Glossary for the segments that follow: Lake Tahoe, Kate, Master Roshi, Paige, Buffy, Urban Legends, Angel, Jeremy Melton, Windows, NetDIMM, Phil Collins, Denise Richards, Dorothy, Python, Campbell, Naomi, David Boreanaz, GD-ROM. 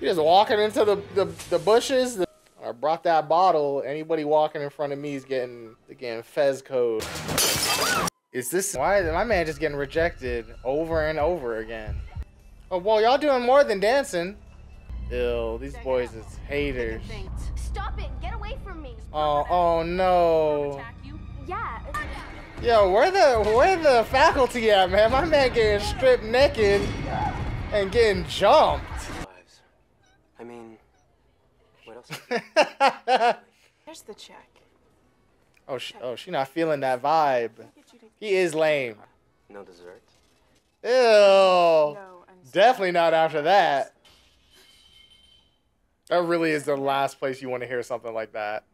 You're just walking into the bushes. I brought that bottle. Anybody walking in front of me is getting Fez code. Is this why my man just getting rejected over and over again? Oh well, y'all doing more than dancing. Ew, these boys is haters. Stop it! Get away from me! Oh no! Yeah. Yo, where the faculty at, man? My man getting stripped naked and getting jumped. I mean, what else? Here's the check. Oh, she not feeling that vibe. He is lame. No dessert. Ew. No, definitely not after that. That really is the last place you want to hear something like that.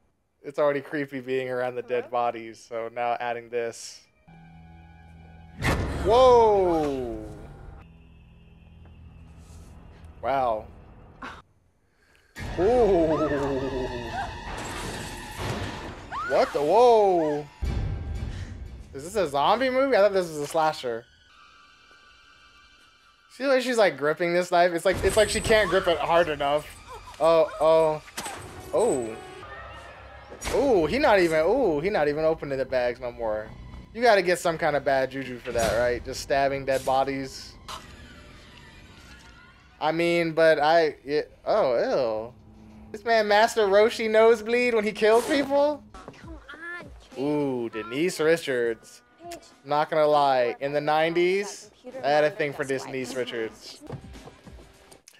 It's already creepy being around the dead bodies, so now adding this. Whoa! Wow. Ooh. What the? Whoa! Is this a zombie movie? I thought this was a slasher. See the way she's like gripping this knife? It's like she can't grip it hard enough. Oh. Ooh, he not even opening the bags no more. You gotta get some kind of bad juju for that, right? Just stabbing dead bodies. I mean, but oh, ew. This man Master Roshi nosebleed when he kills people? Come on, Kate. Ooh, Denise Richards. Not gonna lie, in the 90s, I had a thing for Denise Richards.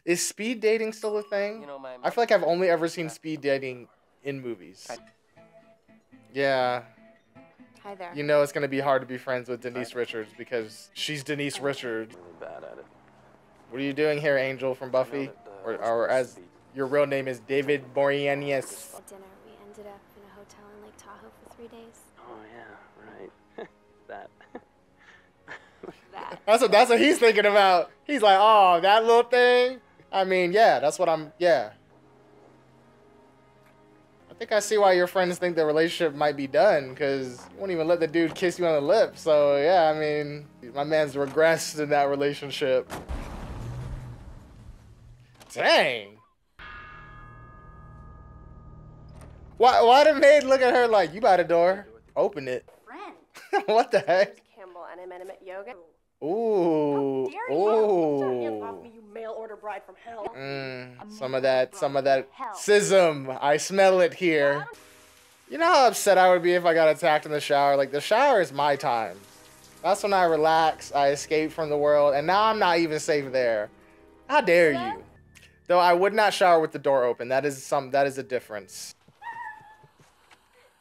Is speed dating still a thing? I feel like I've only ever seen speed dating in movies. Yeah. Hi there. You know it's gonna be hard to be friends with Denise Richards because she's Denise Richards. Bad at it. What are you doing here, Angel from Buffy? Or as your real name is David Boreanaz. At dinner, we ended up in a hotel in Lake Tahoe for 3 days. Oh yeah, right. that. That's what he's thinking about. He's like, oh, that little thing. I mean, yeah, that's what I'm. Yeah. I think I see why your friends think the relationship might be done, because you won't even let the dude kiss you on the lips. So, yeah, I mean, my man's regressed in that relationship. Dang. Why did Maid look at her like, you by the door? Open it. What the heck? Campbell, and I met him at yoga. Ooh. Ooh. Mail order bride from hell. Some of that schism. I smell it here. You know how upset I would be if I got attacked in the shower? Like, the shower is my time. That's when I relax, I escape from the world, and now I'm not even safe there. How dare you? Though I would not shower with the door open. That is a difference.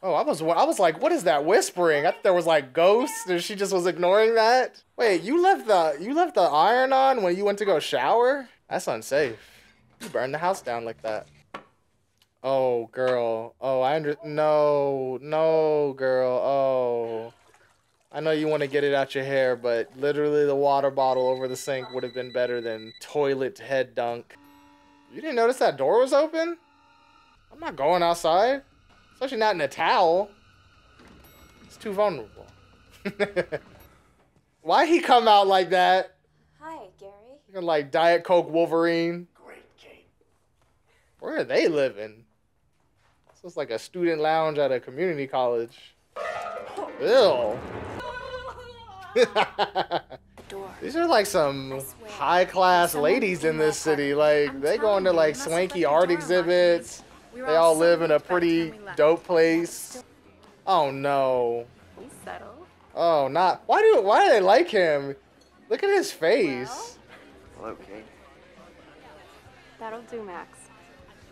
Oh, I was like, what is that whispering? I thought there was like ghosts, and she just was ignoring that. Wait, you left the iron on when you went to go shower? That's unsafe. You burned the house down like that. Oh, girl. Oh, no, girl. Oh, I know you want to get it out your hair, but literally the water bottle over the sink would have been better than toilet head dunk. You didn't notice that door was open? I'm not going outside. Especially not in a towel. It's too vulnerable. Why'd he come out like that? Hi, Gary. You're like Diet Coke Wolverine. Great, Kate. Where are they living? This is like a student lounge at a community college. Ew. These are like some high-class ladies in this city. Like, they go into like swanky art exhibits. They all live in a pretty dope place. Oh no. Oh, not. Why do they like him? Look at his face. Hello, Kate. That'll do, Max.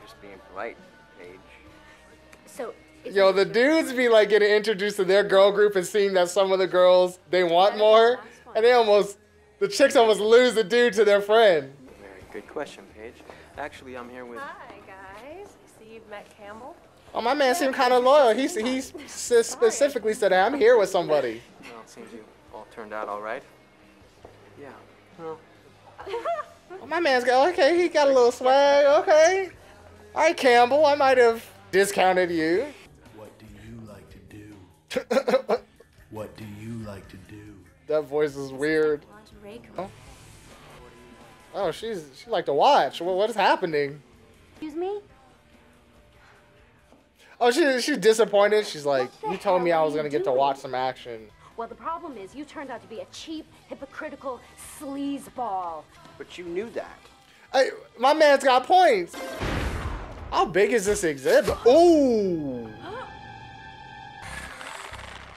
Just being polite, Paige. So. Yo, the dudes be like getting introduced to their girl group and seeing that some of the girls they want more, and the chicks almost lose the dude to their friend. Very good question, Paige. Actually, I'm here with. Hi. Met Campbell. Oh, my man seemed kind of loyal. He specifically said, I'm here with somebody. Well, it seems you all turned out all right. Yeah. Well. Oh, my man's got, okay, he got a little swag, okay. All right, Campbell, I might have discounted you. What do you like to do? What do you like to do? That voice is weird. Oh. Oh, she liked to watch. What is happening? Excuse me? Oh, she's disappointed. She's like, you told me I was going to get to watch some action. Well, the problem is you turned out to be a cheap, hypocritical sleazeball. But you knew that. Hey, my man's got points. How big is this exhibit? Ooh.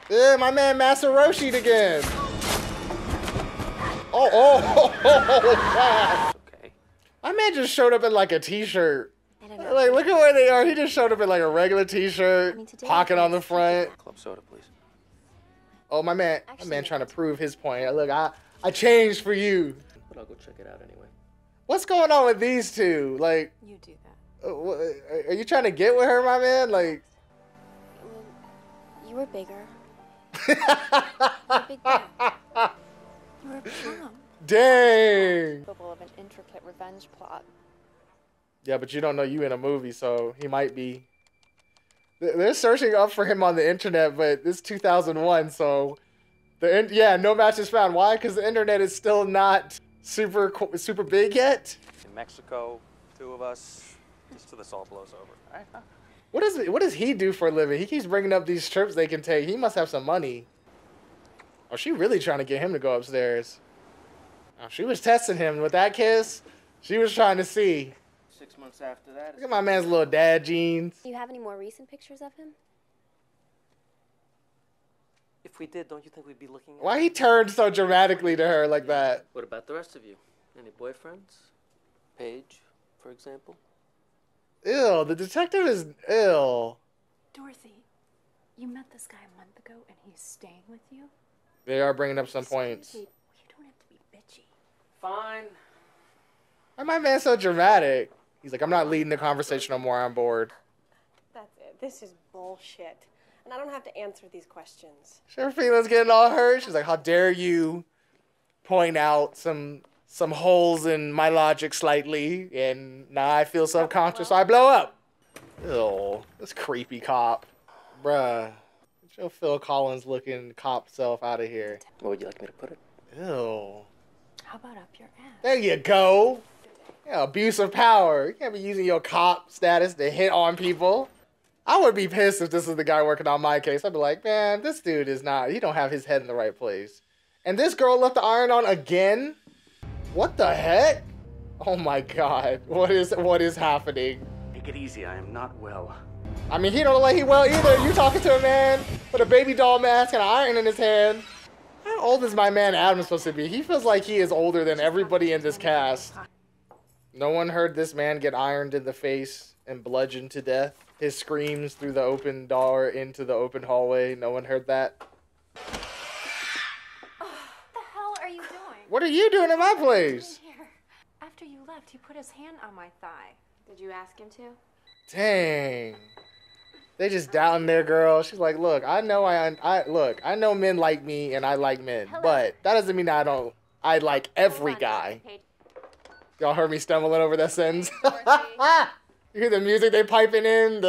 Yeah, my man Master Roshi again. Oh, okay. My man just showed up in like a t-shirt. Like, look at where they are. He just showed up in like a regular t-shirt, pocket on the front. Club soda, please. Oh, my man trying to prove his point. Look, I changed for you. But I'll go check it out anyway. What's going on with these two? Like, you do that. Are you trying to get with her, my man? Like, I mean, you were bigger. You were a prom. Dang. Capable of an intricate revenge plot. Yeah, but you don't know you in a movie, so he might be. They're searching up for him on the internet, but it's 2001, so yeah, no match is found. Why? Because the internet is still not super big yet. In Mexico, two of us, just till this all blows over. Right? What does he do for a living? He keeps bringing up these trips they can take. He must have some money. Oh, she really trying to get him to go upstairs. Oh, she was testing him with that kiss. She was trying to see. 6 months after that. Look at my man's little dad jeans. Do you have any more recent pictures of him? If we did, don't you think we'd be looking at... Why he turned so dramatically to her like that? What about the rest of you? Any boyfriends? Paige, for example? Ew, the detective is ill. Dorothy, you met this guy a month ago and he's staying with you? They are bringing up some points. You don't have to be bitchy. Fine. Why my man so dramatic? He's like, I'm not leading the conversation, I'm more on board. That's it. This is bullshit. And I don't have to answer these questions. Sure, feelings getting all hurt. She's like, how dare you point out some holes in my logic slightly, and now I feel subconscious, so I blow up. Ew, this creepy cop. Bruh. Get your Phil Collins looking cop self out of here. What would you like me to put it? Ew. How about up your ass? There you go. Yeah, abuse of power. You can't be using your cop status to hit on people. I would be pissed if this is the guy working on my case. I'd be like, man, this dude is not, he don't have his head in the right place. And this girl left the iron on again? What the heck? Oh my God, what is happening? Take it easy, I am not well. I mean, he don't look like he well either. You talking to a man with a baby doll mask and an iron in his hand. How old is my man Adam supposed to be? He feels like he is older than everybody in this cast. No one heard this man get ironed in the face and bludgeoned to death. His screams through the open door into the open hallway. No one heard that. Oh, what the hell are you doing? What are you doing in my place? Here. After you left, he put his hand on my thigh. Did you ask him to? Dang. They just doubting their girl. She's like, look, I know men like me and I like men, but that doesn't mean I like every guy. Y'all heard me stumbling over that sentence. You hear the music they piping in,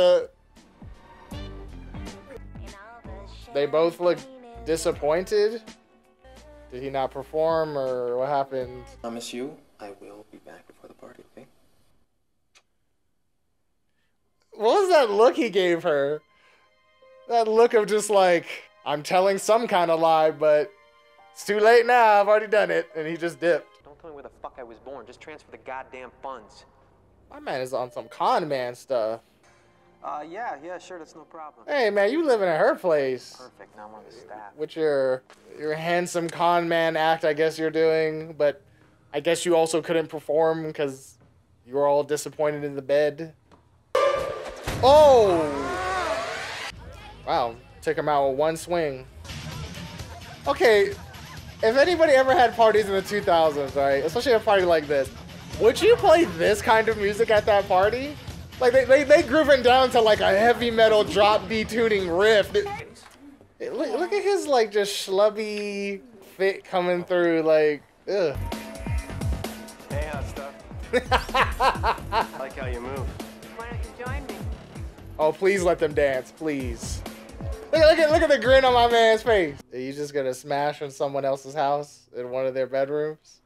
They both look disappointed. Did he not perform or what happened? I promise you, I will be back before the party, okay? What was that look he gave her? That look of just like, I'm telling some kind of lie, but it's too late now, I've already done it, and he just dipped. Don't tell me where the fuck I was born, just transfer the goddamn funds. My man is on some con man stuff. Yeah, sure, that's no problem. Hey man, you living at her place. Perfect, now I'm on the staff. With your handsome con man act I guess you're doing, but I guess you also couldn't perform because you were all disappointed in the bed. Oh! Wow, took him out with one swing. Okay, if anybody ever had parties in the 2000s, right? Especially a party like this. Would you play this kind of music at that party? Like, they grooving down to like a heavy metal drop B tuning riff. Look at his like just schlubby fit coming through, like, ugh. Hey, hot stuff. I like how you move. Why don't you join me? Oh, please let them dance, please. Look at the grin on my man's face. Are you just gonna smash in someone else's house in one of their bedrooms?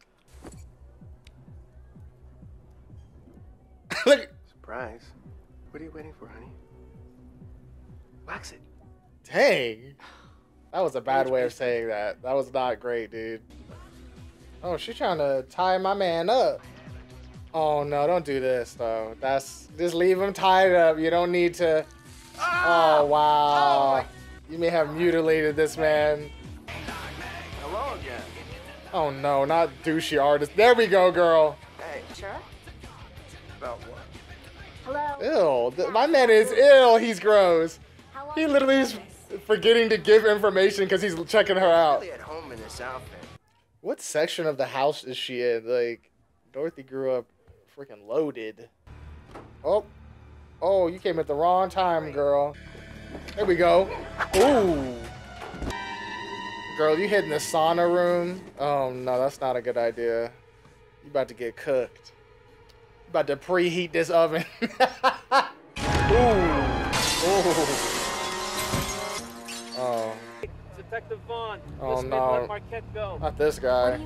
Look. Surprise. What are you waiting for, honey? Wax it. Dang. That was a bad way of saying that. That was not great, dude. Oh, she's trying to tie my man up. Oh, no, don't do this, though. That's, just leave him tied up. You don't need to. Oh, wow. You may have mutilated this man. Hello again. Oh, no, not douchey artist. There we go, girl. Hey, sure. About what? Hello. Ew, my man is ill. He's gross. He literally is forgetting to give information because he's checking her out. Really at home in this outfit. What section of the house is she in? Like, Dorothy grew up freaking loaded. Oh. Oh, you came at the wrong time, girl. There we go. Ooh. Girl, you hid in the sauna room? Oh, no, that's not a good idea. You about to get cooked. You about to preheat this oven. Ooh. Ooh. Oh. It's Detective Vaughn. Oh no. Go. Not this guy.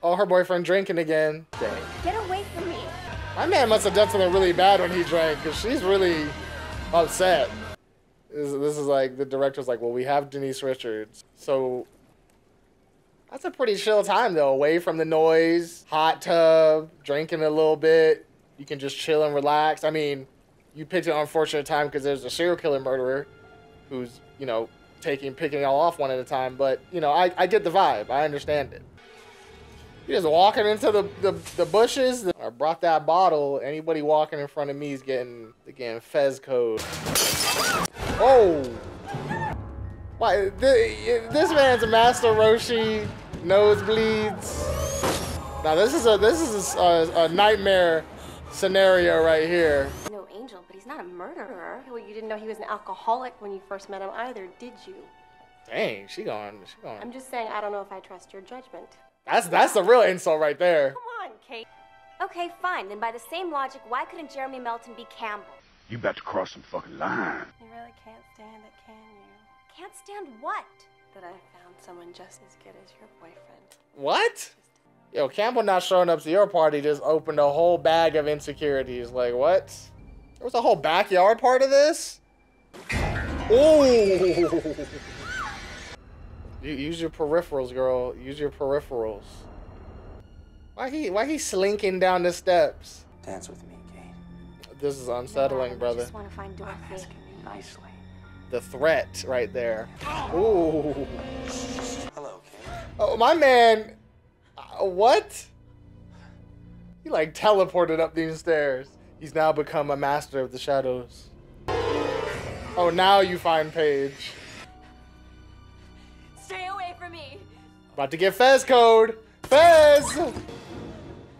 Oh, her boyfriend drinking again. Dang. Get away from me. My man must have done something really bad when he drank, because she's really upset. This is like, the director's like, well, we have Denise Richards. So, that's a pretty chill time though. Away from the noise, hot tub, drinking a little bit. You can just chill and relax. I mean, you picked an unfortunate time because there's a serial killer murderer who's, you know, picking y'all off one at a time, but, you know, I get the vibe. I understand it. You're just walking into the bushes. I brought that bottle. Anybody walking in front of me is getting Fez code. Oh! Why, this man's a Master Roshi, nosebleeds. Now, this is a nightmare scenario right here. No, Angel, but he's not a murderer. Well, you didn't know he was an alcoholic when you first met him either, did you? Dang, she gone. I'm just saying, I don't know if I trust your judgment. That's a real insult right there. Come on, Kate. Okay, fine. Then by the same logic, why couldn't Jeremy Melton be Campbell? You about to cross some fucking line. You really can't stand it, can you? Can't stand what? That I found someone just as good as your boyfriend. What? Yo, Campbell not showing up to your party just opened a whole bag of insecurities. Like, what? There was a whole backyard part of this? Ooh! You use your peripherals, girl. Use your peripherals. Why he slinking down the steps? Dance with me, Kate. This is unsettling, brother. I just want to find Dorothy. I'm asking you nicely. The threat right there. Ooh. Hello, Kate. Oh, my man. What? He like teleported up these stairs. He's now become a master of the shadows. Oh, now you find Paige. Stay away from me. About to get Fez code. Fez!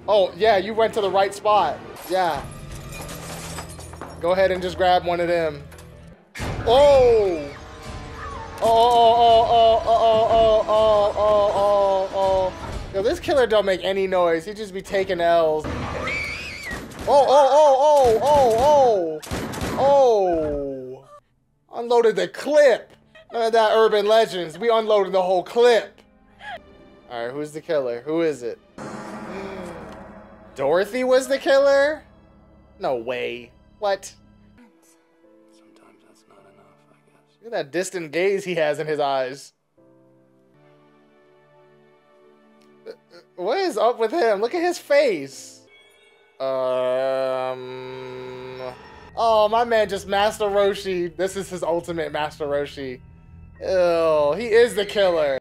Oh, yeah, you went to the right spot. Yeah. Go ahead and just grab one of them. Oh! Oh, oh, oh, oh, oh, oh, oh, oh, oh, oh. Yo, this killer don't make any noise. He just be taking L's. Oh, oh, oh, oh, oh, oh, oh. Unloaded the clip. None of that Urban Legends. We unloaded the whole clip. All right, who's the killer? Who is it? Dorothy was the killer? No way. What? Sometimes that's not enough, I guess. Look at that distant gaze he has in his eyes. What is up with him? Look at his face. Oh, my man just Master Roshi. This is his ultimate Master Roshi. Ew, he is the killer.